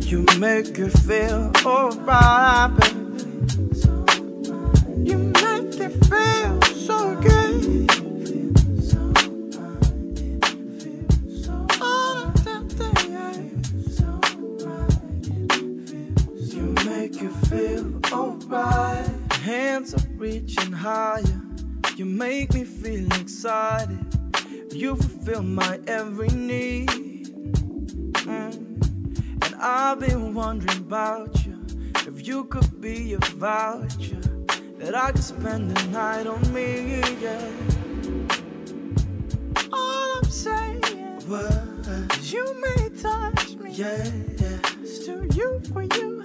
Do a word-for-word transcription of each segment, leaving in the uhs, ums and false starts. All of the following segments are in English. You make it feel alright, baby. You make it feel so good. All of that day, you make it feel alright. Hands are reaching higher. You make me feel excited. You fulfill my every need. Mm. I've been wondering about you, if you could be a voucher that I could spend the night on me, yeah. All I'm saying is you may touch me, yeah, yeah. Still you for you,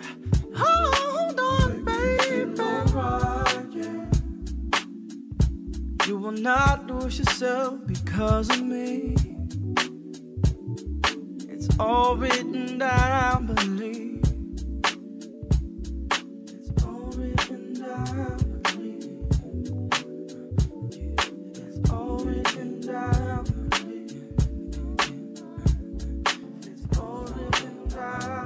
hold on, baby. Right, yeah. You will not lose yourself because of me. All written down, I believe. It's all written down, I believe. It's all written down, I believe. It's all written down, I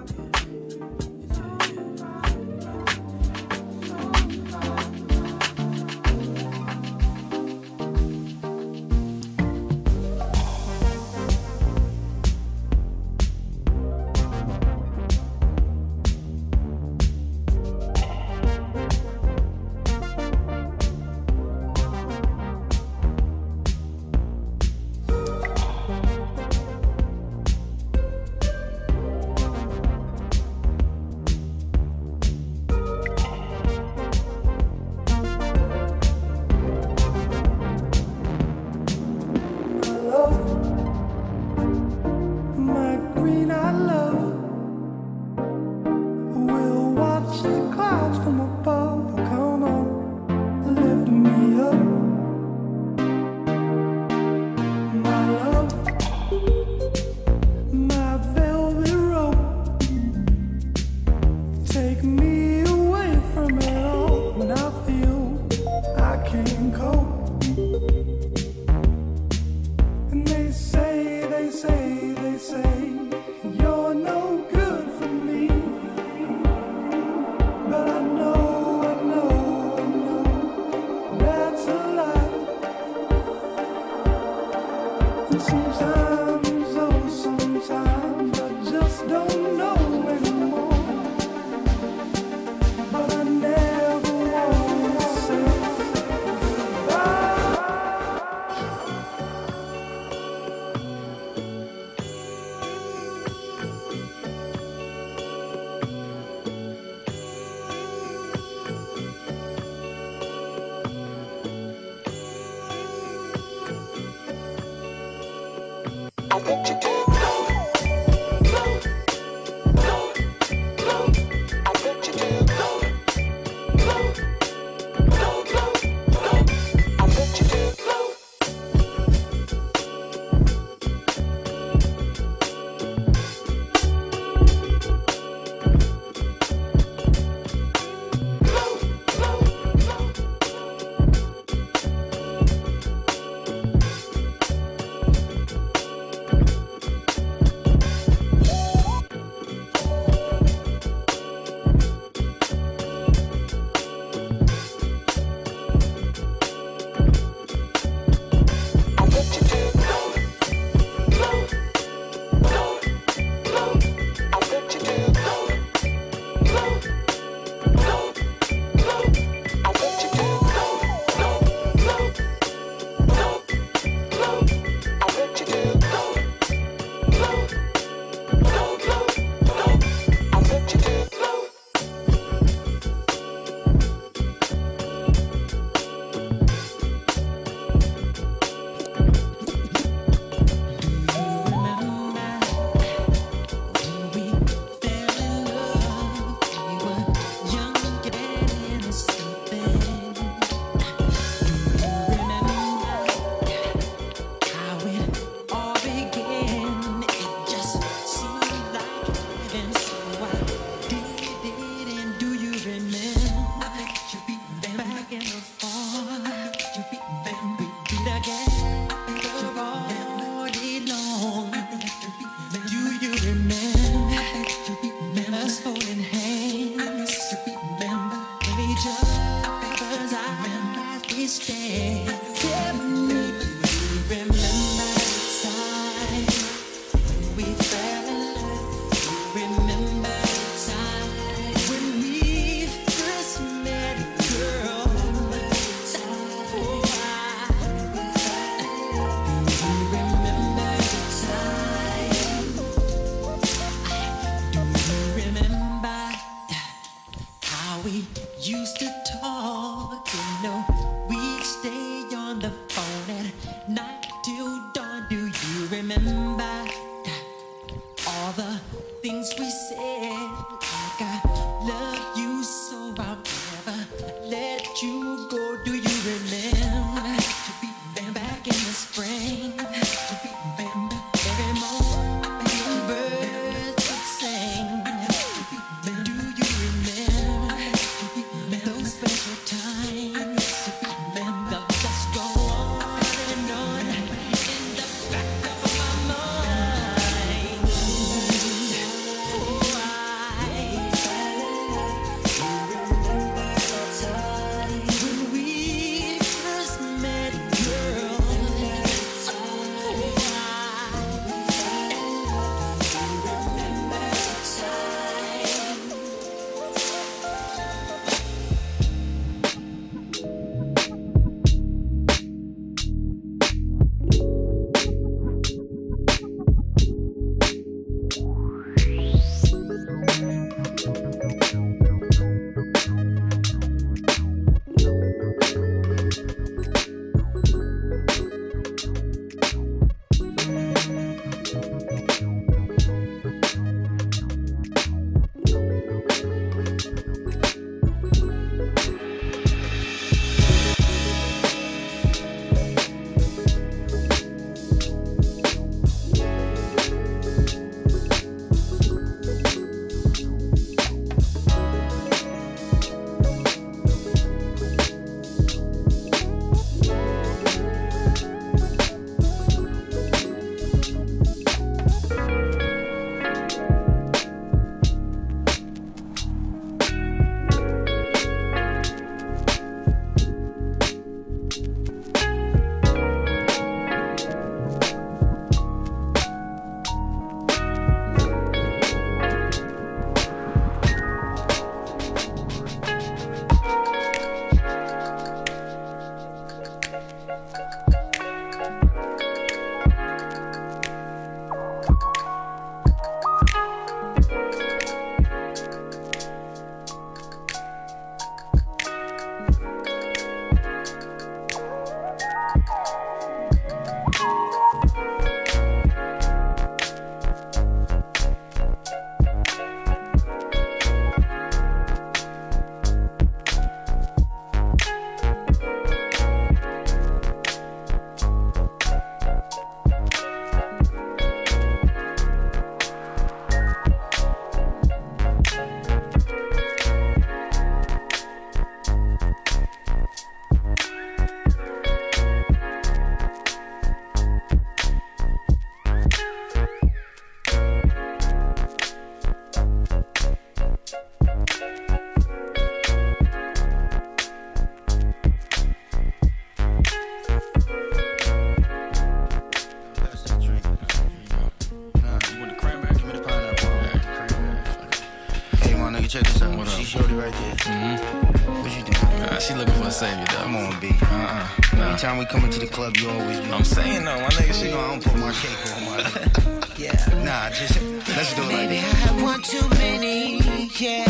check this out. What up? She shorty right there. Mm-hmm. What you think? Nah, she looking for a savior, though. Come on, B. Uh-uh. Nah. Anytime we come into the club, you always be. I'm saying, though, my nigga, she gon' I don't put my cake on my head. Yeah. Nah, just, let's do it. Maybe like I have one too many, yeah.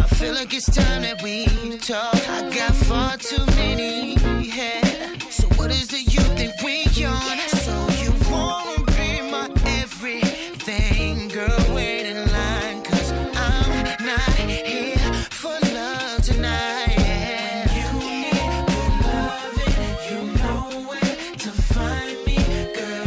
I feel like it's time that we talk. I got far too many, yeah. So what is it you think we on? So you won't be my everything, girl. Wait in line, cause I'm not here for love tonight. When you need the loving, you know where to find me, girl.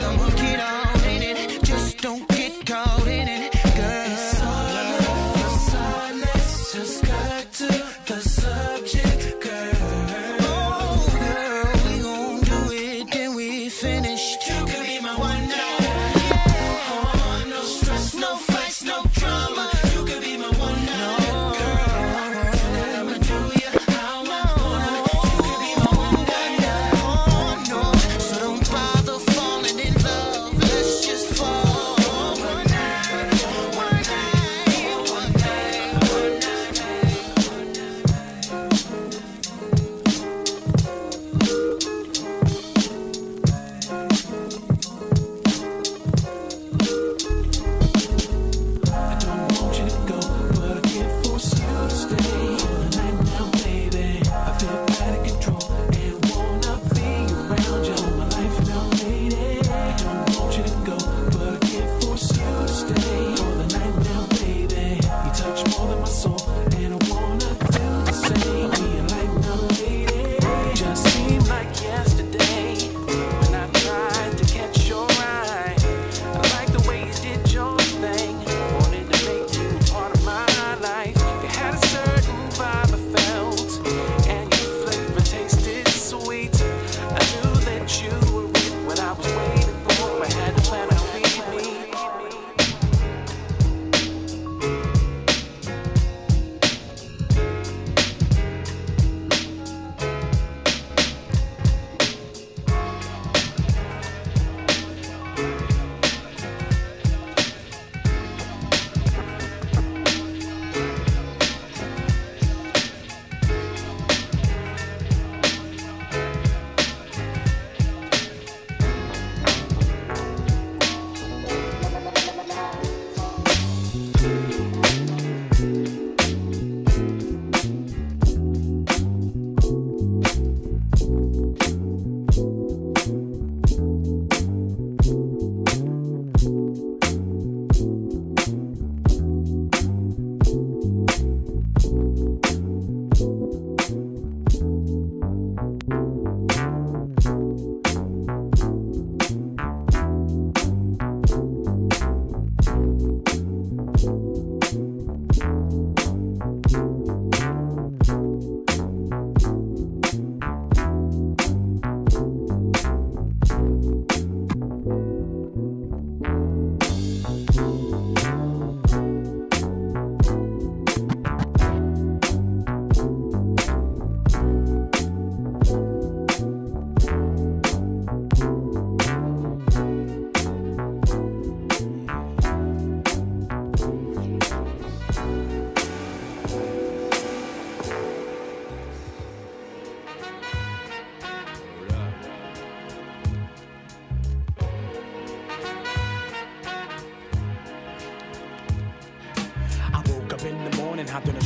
Don't get all in it, just don't get caught in it, girl. It's all love for silence, just got to the subject, girl.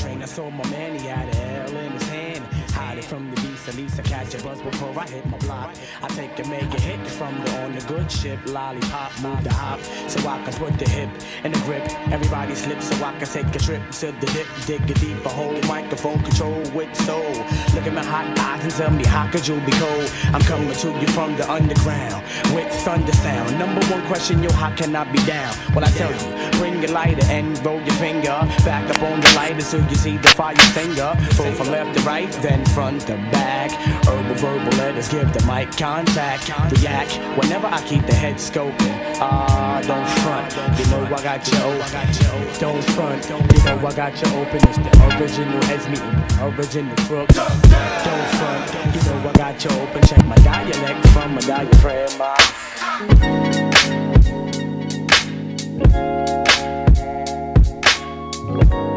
I saw my man, he had a L in his hand. Hide it from the beast, at least I catch a buzz before I hit my block. I take and make a hit from the on the good ship. Lollipop, move the hop, so I can put the hip in the grip. Everybody slips, so I can take a trip to the dip. Dig a deeper hole, microphone control with soul. Look at my hot eyes and tell me how could you be cold? I'm coming to you from the underground with thunder sound. Number one question, yo, how can I be down? Well, I tell you, bring your lighter and roll your finger back up on the lighter so you see the fire finger. Pull from left to right, then front to back. Herbal verbal, let us give the mic contact. React whenever I keep the head scoping. Ah, uh, don't front. You know I got your open. Don't front. You know I got your open. It's the original heads meeting. Original crook. Don't front. You know I got your open. Check my dialect from my diaphragm.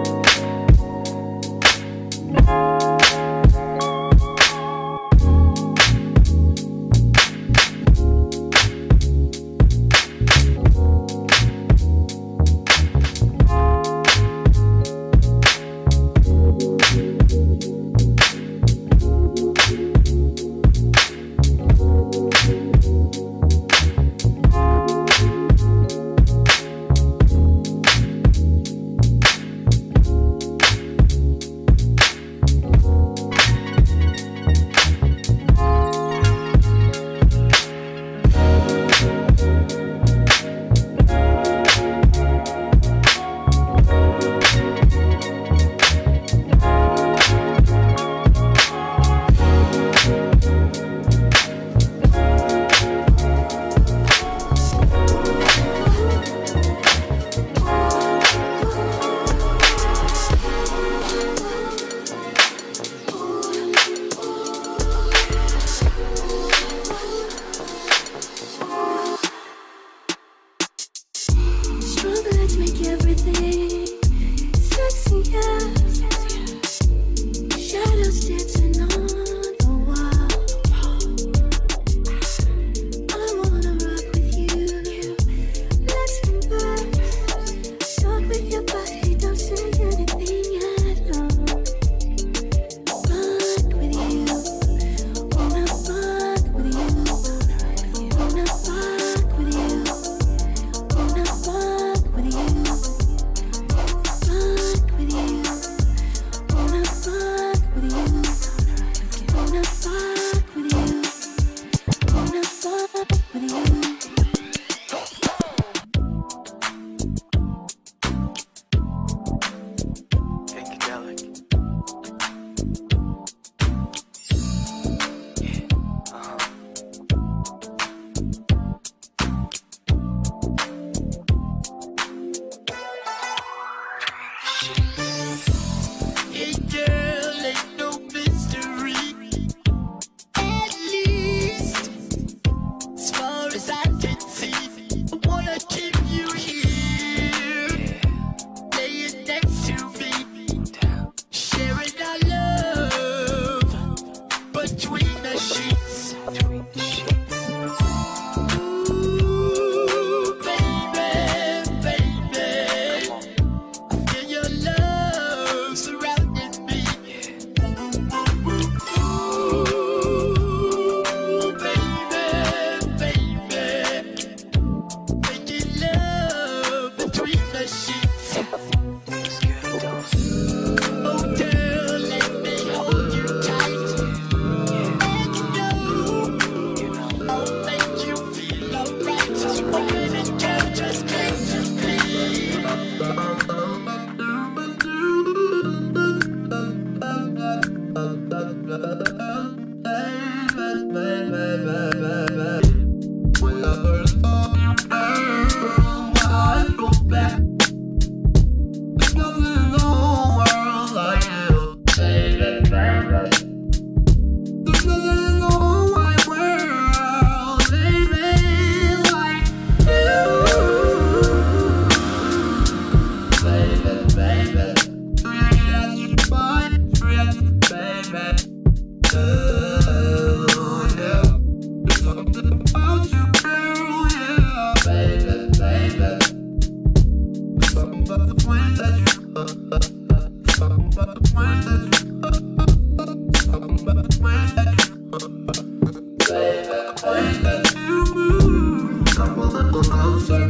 closer.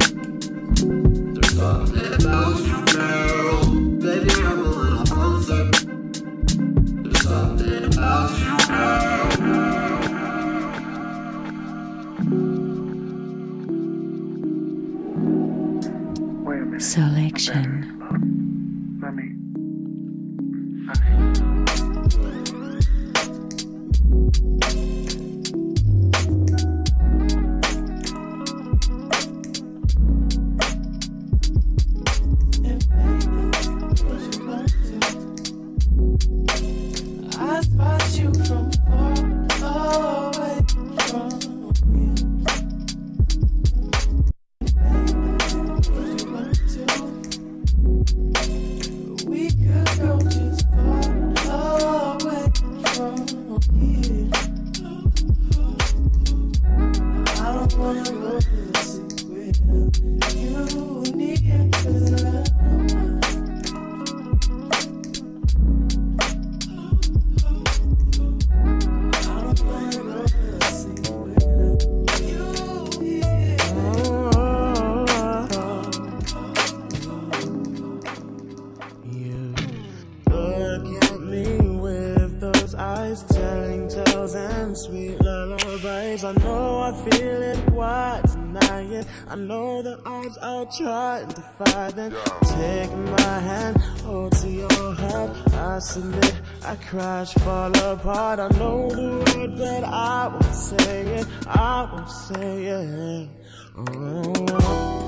There's a little you, baby, I'm a little closer. There's something about you, girl. Wait a minute. Selection. Crash, fall apart. I know the word, but I won't say it. I won't say it. Oh.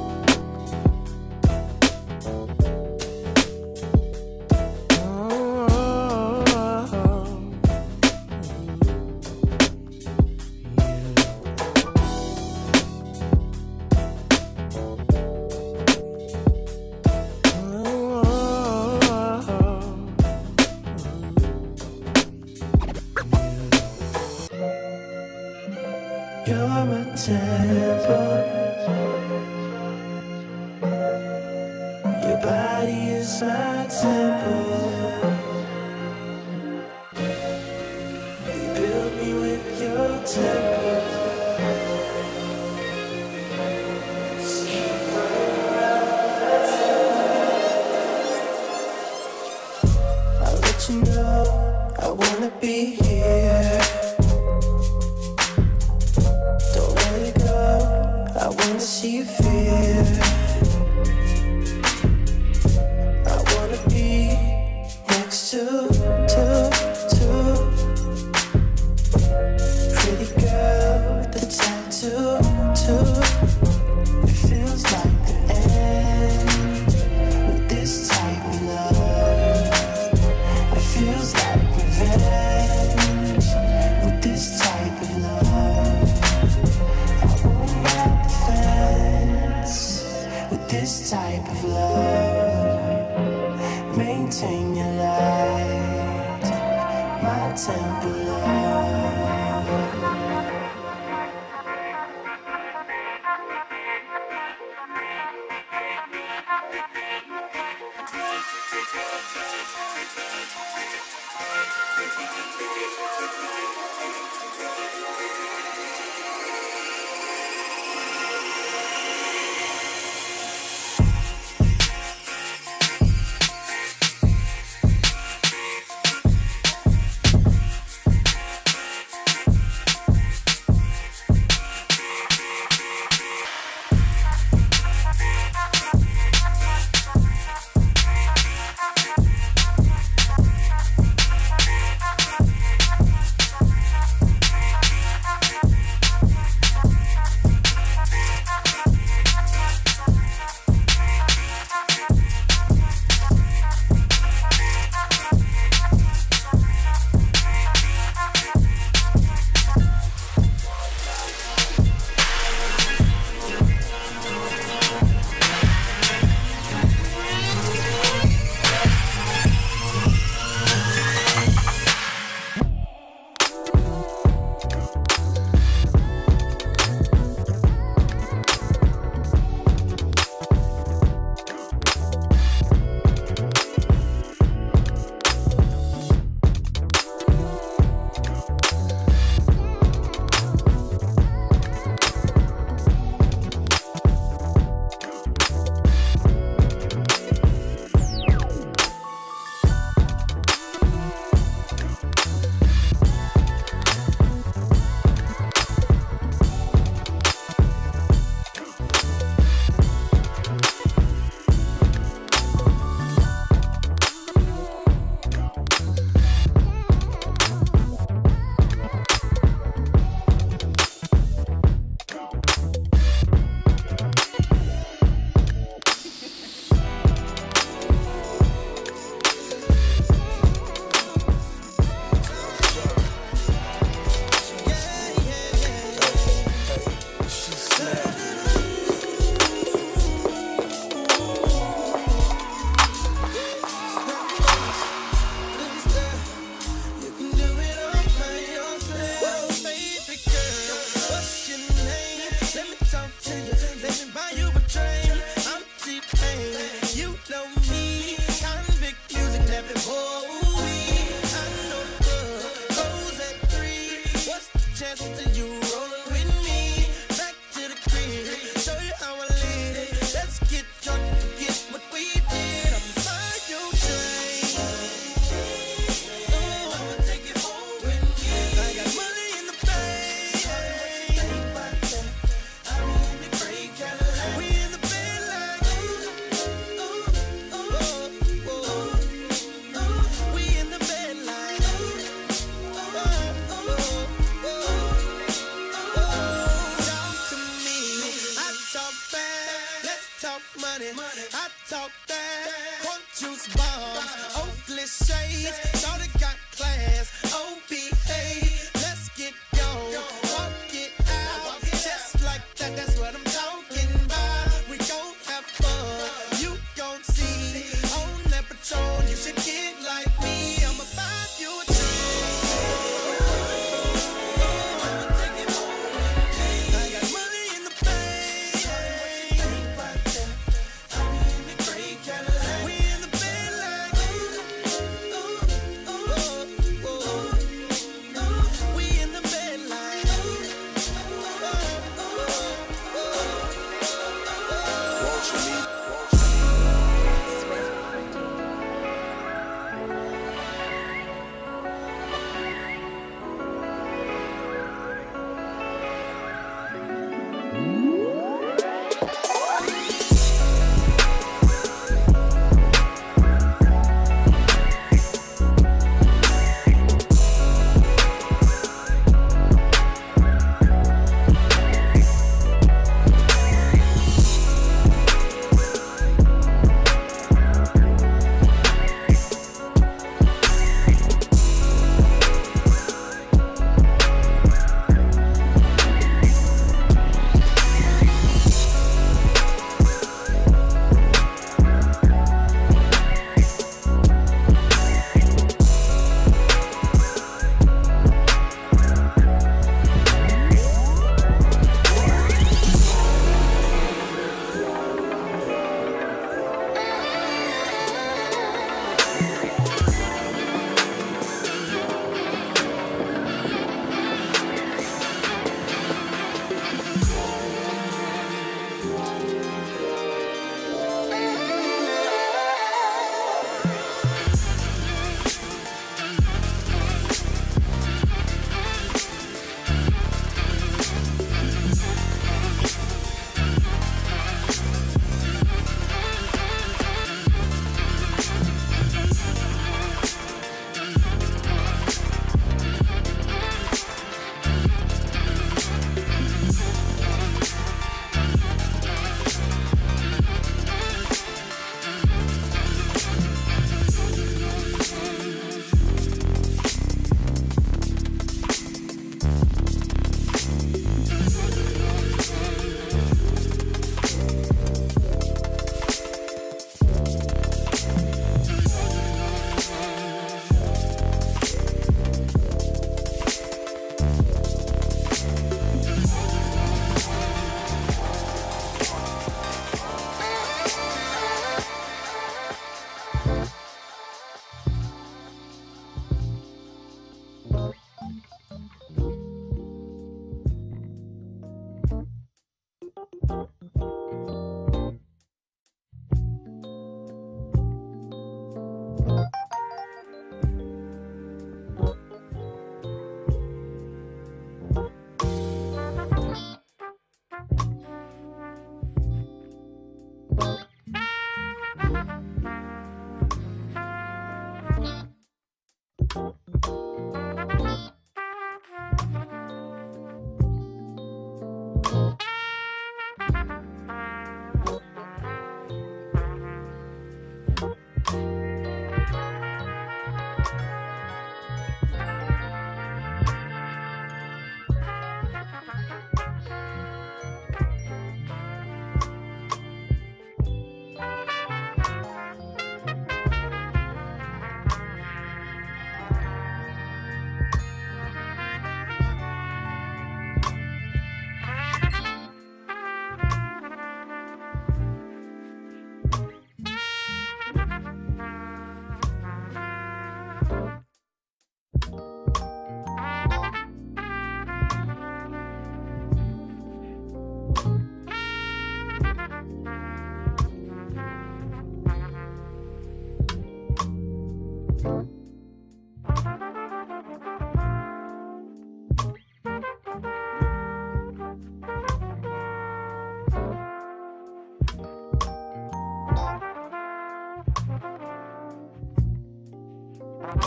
talk money, money. I talk that. Quote juice bombs, Oakley shades. Shawty got class, O B A. Let's get gone, walk it out. Just like that, that's what I'm talking about. We gon' have fun, you gon' see. On that patrol, you should get like me. I'ma find you a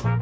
bye.